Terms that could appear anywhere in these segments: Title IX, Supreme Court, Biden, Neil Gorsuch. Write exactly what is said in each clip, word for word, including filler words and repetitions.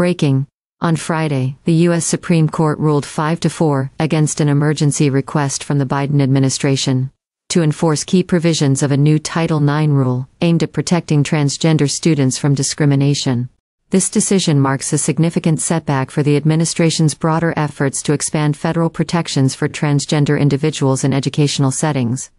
Breaking. On Friday, the U S Supreme Court ruled five to four against an emergency request from the Biden administration to enforce key provisions of a new Title nine rule aimed at protecting transgender students from discrimination. This decision marks a significant setback for the administration's broader efforts to expand federal protections for transgender individuals in educational settings.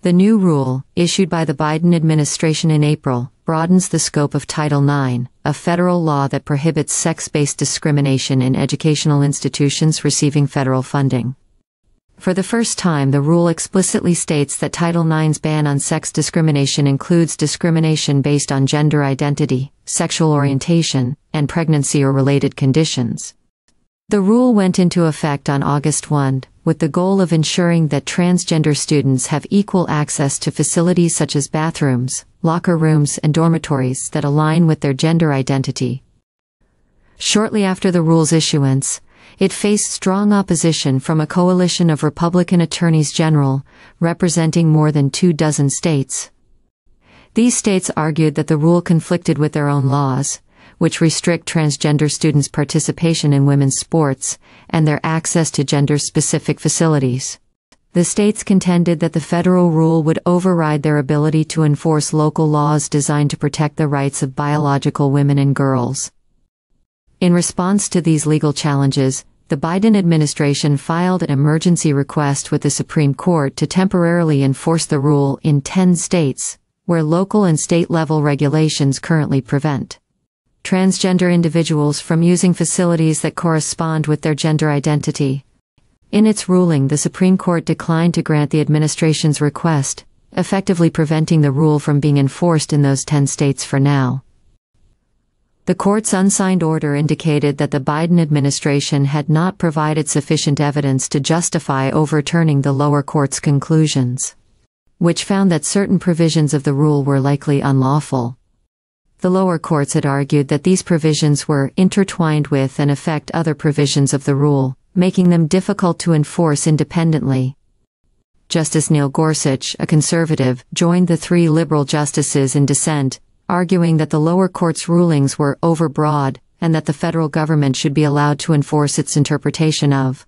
The new rule, issued by the Biden administration in April, broadens the scope of Title nine, a federal law that prohibits sex-based discrimination in educational institutions receiving federal funding. For the first time, the rule explicitly states that Title nine's ban on sex discrimination includes discrimination based on gender identity, sexual orientation, and pregnancy or related conditions. The rule went into effect on August first, with the goal of ensuring that transgender students have equal access to facilities such as bathrooms, locker rooms, and dormitories that align with their gender identity. Shortly after the rule's issuance, it faced strong opposition from a coalition of Republican attorneys general, representing more than two dozen states. These states argued that the rule conflicted with their own laws, which restrict transgender students' participation in women's sports and their access to gender-specific facilities. The states contended that the federal rule would override their ability to enforce local laws designed to protect the rights of biological women and girls. In response to these legal challenges, the Biden administration filed an emergency request with the Supreme Court to temporarily enforce the rule in ten states, where local and state-level regulations currently prevent transgender individuals from using facilities that correspond with their gender identity. In its ruling, the Supreme Court declined to grant the administration's request, effectively preventing the rule from being enforced in those ten states for now. The court's unsigned order indicated that the Biden administration had not provided sufficient evidence to justify overturning the lower court's conclusions, which found that certain provisions of the rule were likely unlawful. The lower courts had argued that these provisions were intertwined with and affect other provisions of the rule, making them difficult to enforce independently. Justice Neil Gorsuch, a conservative, joined the three liberal justices in dissent, arguing that the lower court's rulings were overbroad and that the federal government should be allowed to enforce its interpretation of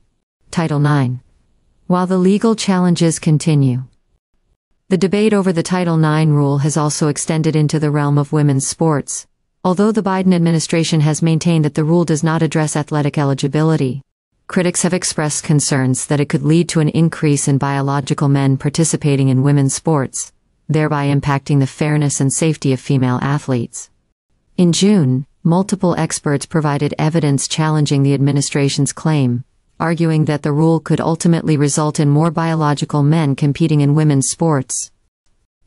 Title nine. While the legal challenges continue, the debate over the Title nine rule has also extended into the realm of women's sports. Although the Biden administration has maintained that the rule does not address athletic eligibility, critics have expressed concerns that it could lead to an increase in biological men participating in women's sports, thereby impacting the fairness and safety of female athletes. In June, multiple experts provided evidence challenging the administration's claim, arguing that the rule could ultimately result in more biological men competing in women's sports.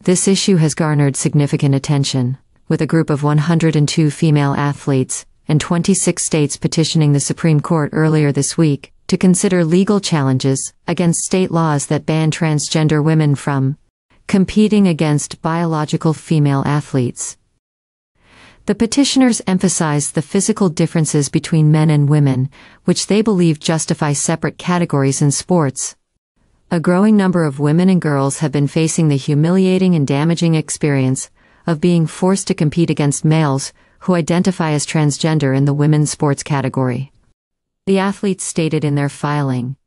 This issue has garnered significant attention, with a group of one hundred two female athletes and twenty-six states petitioning the Supreme Court earlier this week to consider legal challenges against state laws that ban transgender women from competing against biological female athletes. The petitioners emphasized the physical differences between men and women, which they believe justify separate categories in sports. A growing number of women and girls have been facing the humiliating and damaging experience of being forced to compete against males who identify as transgender in the women's sports category, the athletes stated in their filing.